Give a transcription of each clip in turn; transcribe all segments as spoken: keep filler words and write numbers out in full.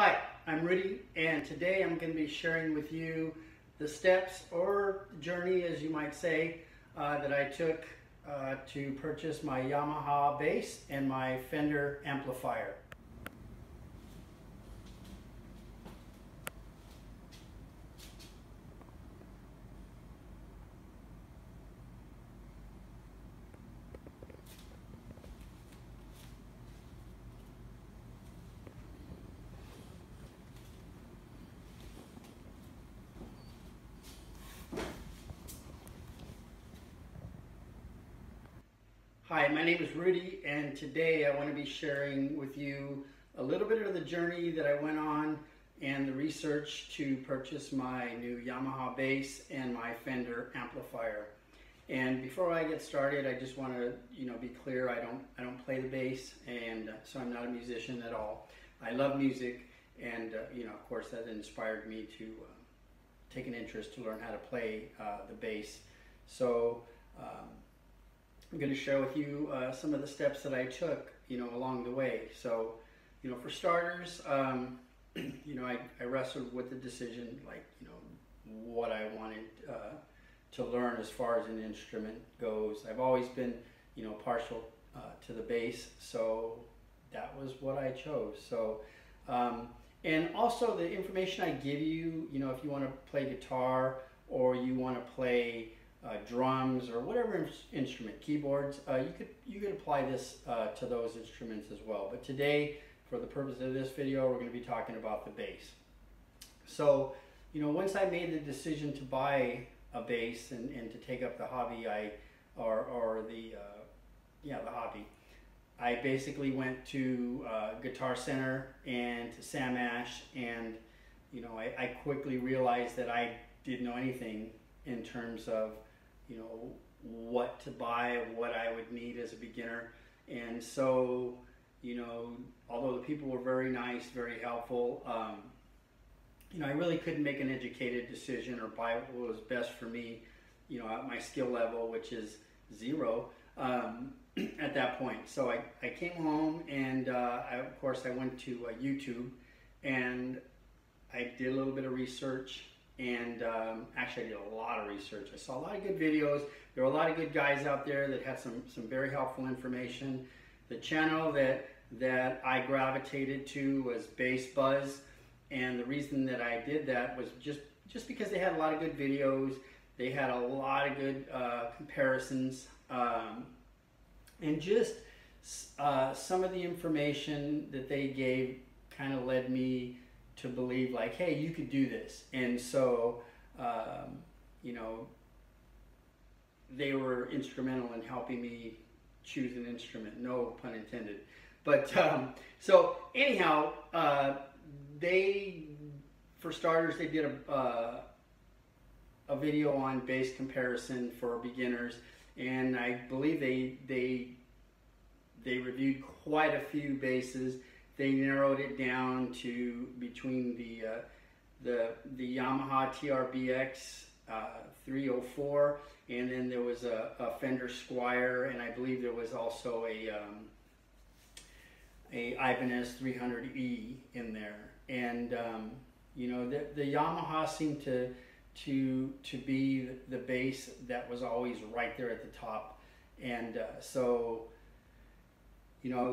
Hi, I'm Rudy, and today I'm going to be sharing with you the steps or journey, as you might say, uh, that I took uh, to purchase my Yamaha bass and my Fender amplifier. Hi, my name is Rudy, and today I want to be sharing with you a little bit of the journey that I went on and the research to purchase my new Yamaha bass and my Fender amplifier. And before I get started, I just want to, you know, be clear. I don't, I don't play the bass, and so I'm not a musician at all. I love music, and uh, you know, of course, that inspired me to uh, take an interest to learn how to play uh, the bass. So. Um, I'm going to share with you uh, some of the steps that I took, you know, along the way. So, you know, for starters, um, you know, I, I wrestled with the decision, like, you know, what I wanted uh, to learn as far as an instrument goes. I've always been, you know, partial uh, to the bass, so that was what I chose. So, um, and also the information I give you, you know, if you want to play guitar or you want to play Uh, drums or whatever ins instrument, keyboards, uh, you could you could apply this uh, to those instruments as well. But today, for the purpose of this video, we're going to be talking about the bass. So, you know, once I made the decision to buy a bass and, and to take up the hobby, I or or the uh, yeah the hobby, I basically went to uh, Guitar Center and to Sam Ash, and you know, I, I quickly realized that I didn't know anything in terms of, you know, what to buy, what I would need as a beginner. And so, you know, although the people were very nice, very helpful, um, you know, I really couldn't make an educated decision or buy what was best for me, you know, at my skill level, which is zero um, at that point. So I, I came home, and uh, I, of course I went to uh, YouTube, and I did a little bit of research. And um, actually, I did a lot of research. I saw a lot of good videos. There were a lot of good guys out there that had some some very helpful information. The channel that that I gravitated to was Bass Buzz, and the reason that I did that was just just because they had a lot of good videos. They had a lot of good uh, comparisons, um, and just uh, some of the information that they gave kind of led me to believe, like, hey, you could do this. And so, um, you know, they were instrumental in helping me choose an instrument, no pun intended. But um, so anyhow, uh, they, for starters, they did a, uh, a video on bass comparison for beginners, and I believe they, they, they reviewed quite a few basses. They narrowed it down to between the uh, the the Yamaha T R B X uh, three oh four, and then there was a, a Fender Squier, and I believe there was also a um, a Ibanez three hundred E in there. And um, you know, the the Yamaha seemed to to to be the bass that was always right there at the top, and uh, so you know.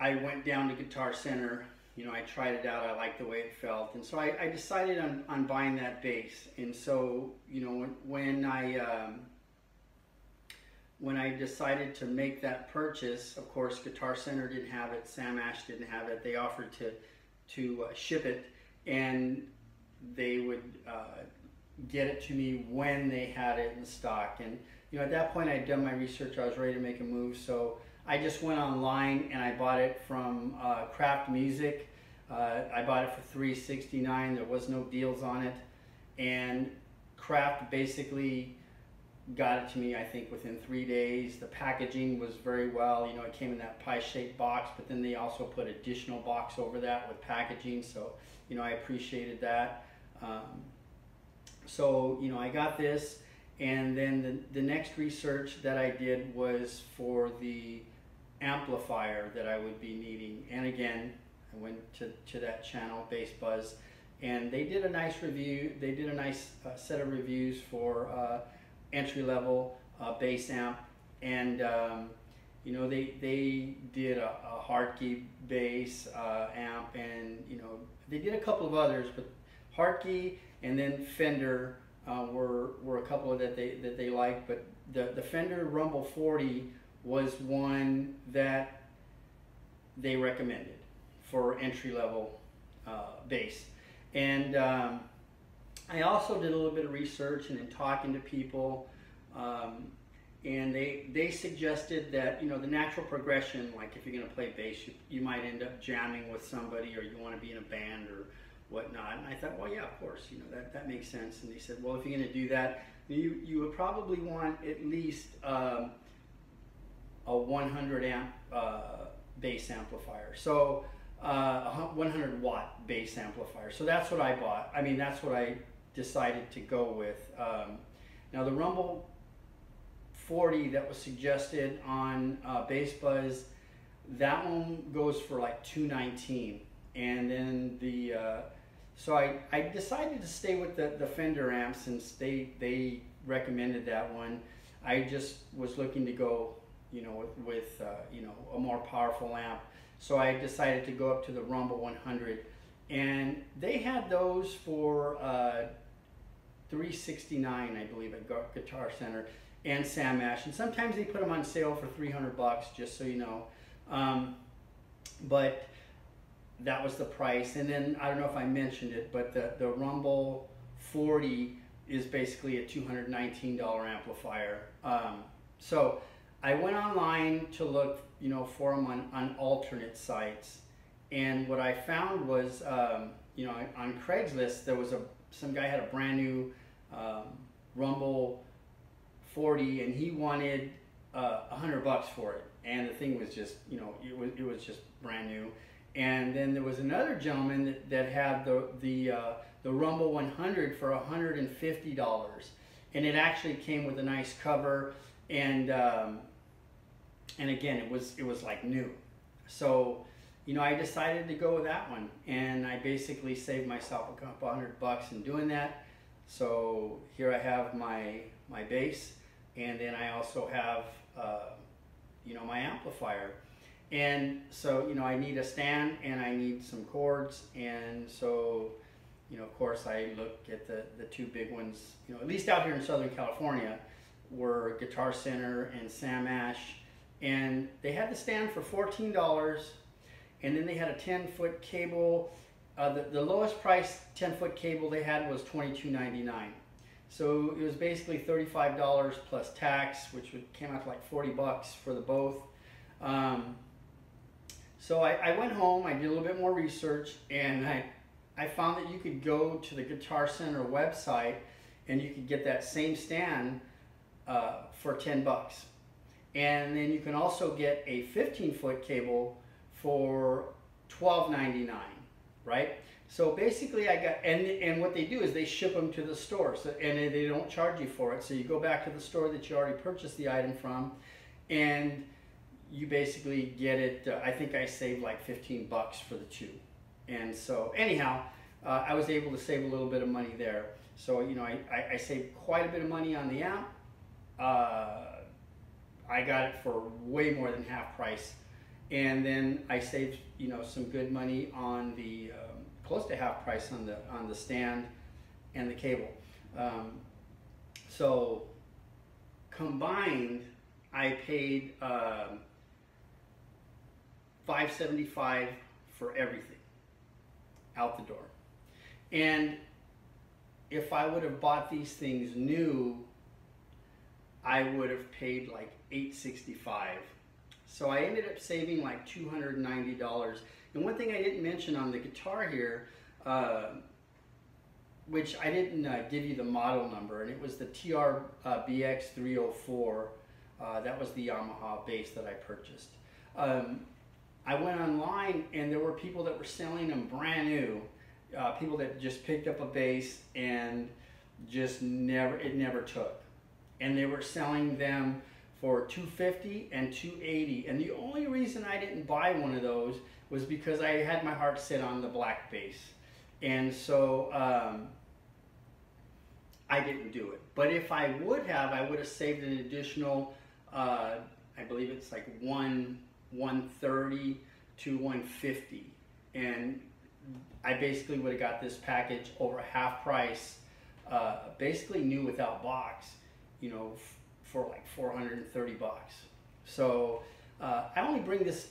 I went down to Guitar Center, you know, I tried it out, I liked the way it felt, and so I, I decided on, on buying that bass. And so, you know, when, when I um, when I decided to make that purchase, of course, Guitar Center didn't have it, Sam Ash didn't have it, they offered to, to uh, ship it, and they would uh, get it to me when they had it in stock. And, you know, at that point I had done my research, I was ready to make a move, so I just went online and I bought it from uh, Kraft Music. Uh, I bought it for three sixty-nine. There was no deals on it, and Kraft basically got it to me, I think, within three days. The packaging was very well. You know, it came in that pie-shaped box, but then they also put additional box over that with packaging. So, you know, I appreciated that. Um, so, you know, I got this, and then the, the next research that I did was for the amplifier that I would be needing. And again, I went to, to that channel, Bass Buzz, and they did a nice review. They did a nice uh, set of reviews for uh, entry-level uh, bass amp, and um, you know, they they did a, a Hartke bass uh, amp, and you know, they did a couple of others, but Hartke and then Fender uh, were were a couple of that they that they liked, but the the Fender Rumble forty was one that they recommended for entry-level uh, bass. And um, I also did a little bit of research and in talking to people, um, and they they suggested that, you know, the natural progression, like if you're going to play bass, you, you might end up jamming with somebody, or you want to be in a band or whatnot. And I thought, well, yeah, of course, you know, that, that makes sense. And they said, well, if you're going to do that, you, you would probably want at least um, a one hundred amp uh, bass amplifier. So uh, a one hundred watt bass amplifier. So that's what I bought. I mean, that's what I decided to go with. Um, now the Rumble forty that was suggested on uh, Bass Buzz, that one goes for like two nineteen. And then the, uh, so I, I decided to stay with the, the Fender amp since they, they recommended that one. I just was looking to go, you know, with, uh, you know, a more powerful amp. So I decided to go up to the Rumble one hundred, and they had those for uh, three sixty-nine, I believe, at Guitar Center and Sam Ash. And sometimes they put them on sale for three hundred bucks, just so you know. Um, but that was the price. And then I don't know if I mentioned it, but the, the Rumble forty is basically a two hundred nineteen dollar amplifier. Um, so I went online to look, you know, for them on, on alternate sites, and what I found was, um, you know, on Craigslist there was a some guy had a brand new um, Rumble forty, and he wanted a uh, hundred bucks for it, and the thing was just, you know, it was it was just brand new. And then there was another gentleman that, that had the the uh, the Rumble one hundred for a hundred and fifty dollars, and it actually came with a nice cover, and um, and again, it was it was like new. So, you know, I decided to go with that one, and I basically saved myself a couple hundred bucks in doing that. So here I have my my bass, and then I also have uh, you know, my amplifier. And so, you know, I need a stand and I need some cords, and so, you know, of course I look at the the two big ones, you know, at least out here in Southern California, were Guitar Center and Sam Ash. And they had the stand for fourteen dollars, and then they had a ten foot cable. Uh, the, the lowest price ten foot cable they had was twenty-two ninety-nine. So it was basically thirty-five dollars plus tax, which would, came out to like forty bucks for the both. Um, so I, I went home, I did a little bit more research, and I, I found that you could go to the Guitar Center website and you could get that same stand uh, for ten bucks. And then you can also get a fifteen foot cable for twelve ninety-nine, right? So basically I got, and, and what they do is they ship them to the store, so, and they don't charge you for it. So you go back to the store that you already purchased the item from, and you basically get it. Uh, I think I saved like fifteen bucks for the two. And so anyhow, uh, I was able to save a little bit of money there. So, you know, I, I, I saved quite a bit of money on the amp. Uh, I got it for way more than half price, and then I saved, you know, some good money on the um, close to half price on the on the stand and the cable. Um, so combined, I paid um, five seventy-five for everything out the door. And if I would have bought these things new, I would have paid like eight sixty-five. So I ended up saving like two hundred ninety dollars. And one thing I didn't mention on the guitar here, uh, which I didn't uh, give you the model number, and it was the T R B X three oh four. Uh, that was the Yamaha bass that I purchased. Um, I went online, and there were people that were selling them brand new. Uh, people that just picked up a bass and just never, it never took. And they were selling them for two fifty and two eighty. And the only reason I didn't buy one of those was because I had my heart set on the black bass. And so um, I didn't do it. But if I would have, I would have saved an additional, uh, I believe it's like one, one thirty to one fifty. And I basically would have got this package over half price, uh, basically new without box, you know, f for like four hundred thirty bucks. So uh, I only bring this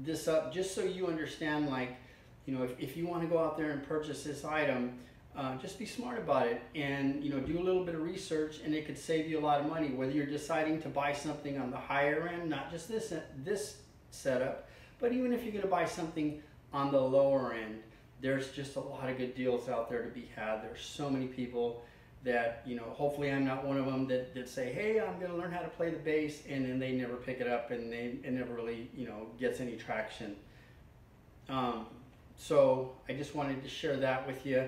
this up just so you understand, like, you know, if, if you want to go out there and purchase this item, uh, just be smart about it and, you know, do a little bit of research, and it could save you a lot of money, whether you're deciding to buy something on the higher end, not just this, this setup, but even if you're going to buy something on the lower end. There's just a lot of good deals out there to be had. There's so many people that, you know, hopefully I'm not one of them that, that say, hey, I'm going to learn how to play the bass, and then they never pick it up, and they, it never really, you know, gets any traction. Um, so I just wanted to share that with you,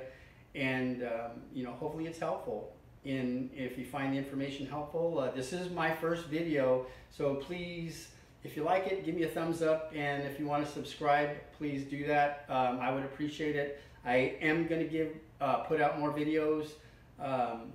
and, um, you know, hopefully it's helpful. And if you find the information helpful, uh, this is my first video, so please, if you like it, give me a thumbs up, and if you want to subscribe, please do that. Um, I would appreciate it. I am going to give uh, put out more videos um,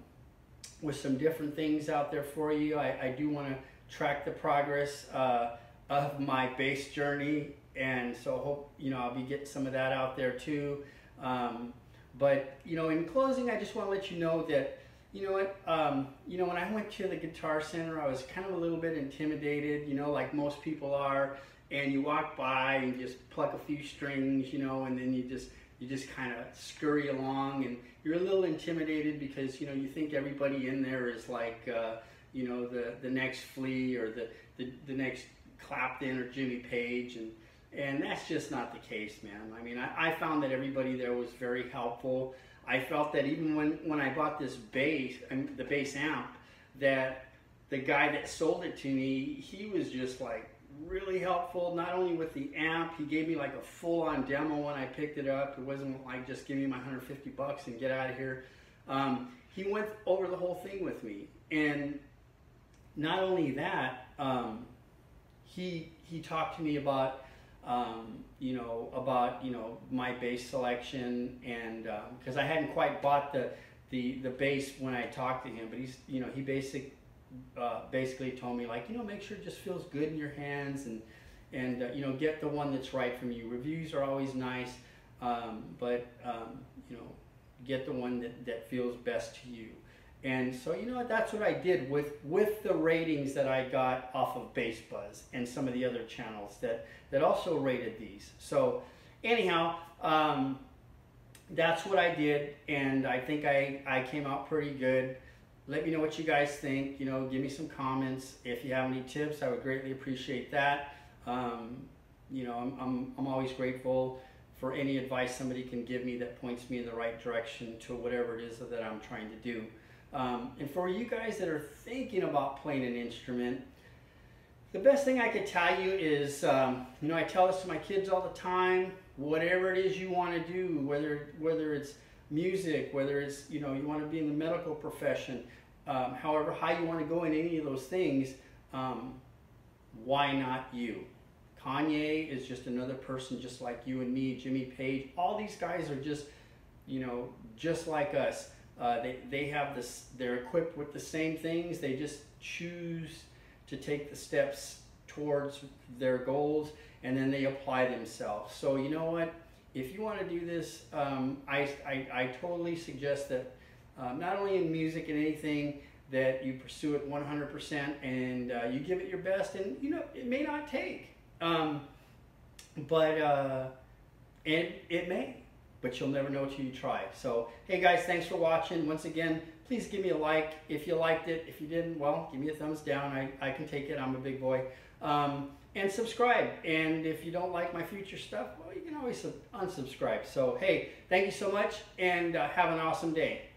with some different things out there for you. I, I do want to track the progress uh, of my bass journey, and so hope you know I'll be getting some of that out there too. Um, but you know, in closing, I just want to let you know that you know what, um, you know, when I went to the Guitar Center, I was kind of a little bit intimidated, you know, like most people are, and you walk by and just pluck a few strings, you know, and then you just, you just kind of scurry along, and you're a little intimidated because, you know, you think everybody in there is like, uh, you know, the, the next Flea or the, the, the next Clapton or Jimmy Page, and, and that's just not the case, man. I mean, I, I found that everybody there was very helpful. I felt that even when, when I bought this bass, the bass amp, that the guy that sold it to me, he was just like really helpful, not only with the amp, he gave me like a full-on demo when I picked it up. It wasn't like just give me my one hundred fifty bucks and get out of here. Um, he went over the whole thing with me. And not only that, um, he, he talked to me about Um, you know, about, you know, my bass selection, and because um, I hadn't quite bought the, the, the bass when I talked to him, but he's, you know, he basic, uh, basically told me, like, you know, make sure it just feels good in your hands, and, and uh, you know, get the one that's right for you. Reviews are always nice, um, but, um, you know, get the one that, that feels best to you. And so, you know what, that's what I did with, with the ratings that I got off of Bass Buzz and some of the other channels that, that also rated these. So anyhow, um, that's what I did, and I think I, I came out pretty good. Let me know what you guys think. You know, give me some comments. If you have any tips, I would greatly appreciate that. Um, you know, I'm, I'm, I'm always grateful for any advice somebody can give me that points me in the right direction to whatever it is that I'm trying to do. Um, and for you guys that are thinking about playing an instrument, the best thing I could tell you is, um, you know, I tell this to my kids all the time, whatever it is you want to do, whether, whether it's music, whether it's, you know, you want to be in the medical profession, um, however high you want to go in any of those things, um, why not you? Kanye is just another person just like you and me, Jimmy Page, all these guys are just, you know, just like us. Uh, they, they have this, they're equipped with the same things, they just choose to take the steps towards their goals, and then they apply themselves. So you know what, if you want to do this, um, I, I, I totally suggest that um, not only in music and anything, that you pursue it one hundred percent and uh, you give it your best, and you know, it may not take, um, but uh, and it may. But you'll never know until you try. So, hey guys, thanks for watching. Once again, please give me a like if you liked it. If you didn't, well, give me a thumbs down. I, I can take it. I'm a big boy. Um, and subscribe. And if you don't like my future stuff, well, you can always unsubscribe. So, hey, thank you so much, and uh, have an awesome day.